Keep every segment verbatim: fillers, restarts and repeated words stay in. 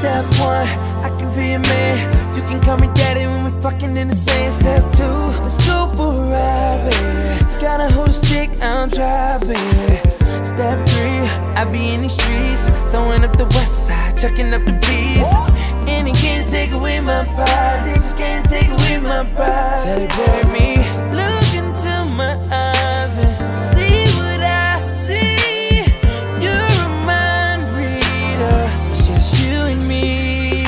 Step one, I can be a man. You can call me daddy when we fucking in the sand. Step two, let's go for a ride, baby. Got a whole stick, I'm driving. Step three, I be in these streets, throwing up the west side, chucking up the bees. And they can't take away my pride, they just can't take away my pride. Tell it bear me, look into my eyes and see what I see. You're a mind reader, it's just you and me.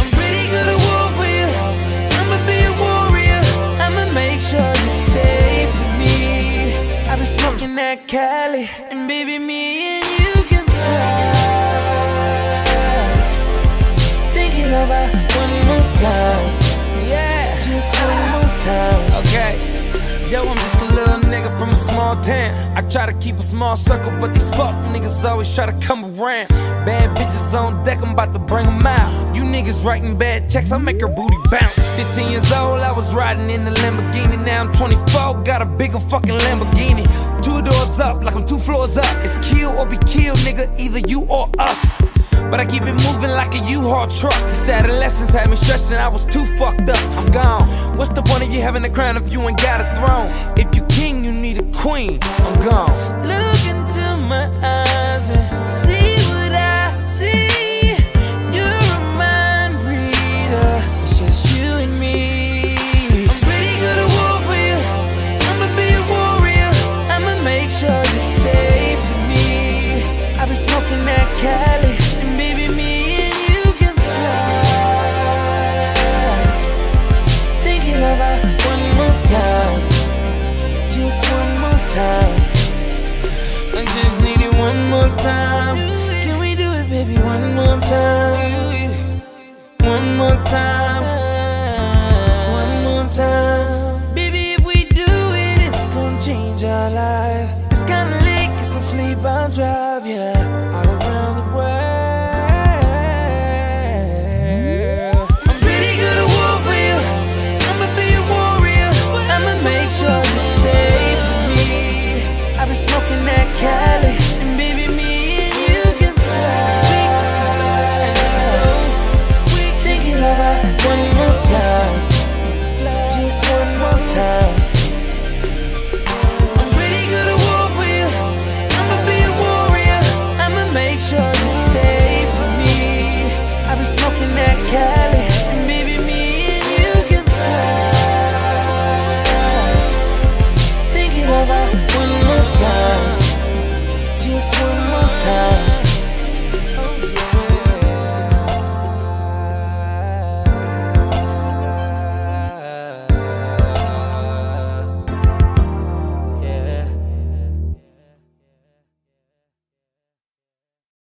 I'm pretty good at warfare, I'ma be a warrior, I'ma make sure you're safe with me. I've been smoking that Cali, and baby me and you can fly. Think it over one more time. Yeah, just one more time. Okay, yo, I'm just a little nigga from a small town. I try to keep a small circle, but these fuck niggas always try to come around. Bad bitches on deck, I'm about to bring them out. You niggas writing bad checks, I make her booty bounce. Fifteen years old, I was riding in the Lamborghini. Now I'm twenty-four, got a bigger fucking Lamborghini. Two doors up, like I'm two floors up. It's kill or be killed, nigga, either you or us. But I keep it moving like a U-Haul truck. This adolescence had me stressed and I was too fucked up. I'm gone. What's the point of you having a crown if you ain't got a throne? If you king, you need a queen. I'm gone. Look into my eyes and